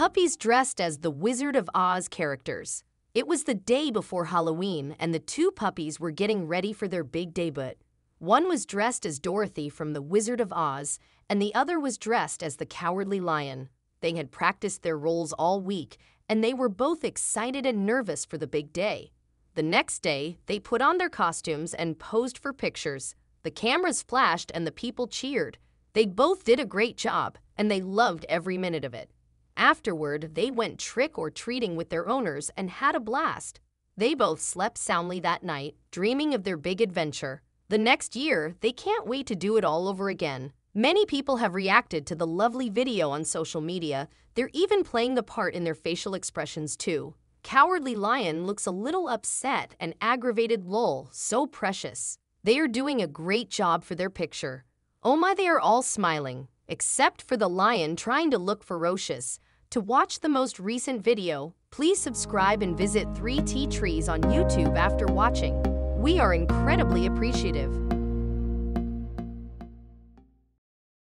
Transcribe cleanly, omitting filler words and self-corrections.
Puppies dressed as the Wizard of Oz characters. It was the day before Halloween, and the two puppies were getting ready for their big debut. One was dressed as Dorothy from The Wizard of Oz, and the other was dressed as the Cowardly Lion. They had practiced their roles all week, and they were both excited and nervous for the big day. The next day, they put on their costumes and posed for pictures. The cameras flashed and the people cheered. They both did a great job, and they loved every minute of it. Afterward, they went trick-or-treating with their owners and had a blast. They both slept soundly that night, dreaming of their big adventure. The next year, they can't wait to do it all over again. Many people have reacted to the lovely video on social media. They're even playing the part in their facial expressions too. Cowardly Lion looks a little upset and aggravated, lol, so precious. They are doing a great job for their picture. Oh my, they are all smiling, except for the lion trying to look ferocious. To watch the most recent video, please subscribe and visit 3 Tea Trees on YouTube after watching. We are incredibly appreciative.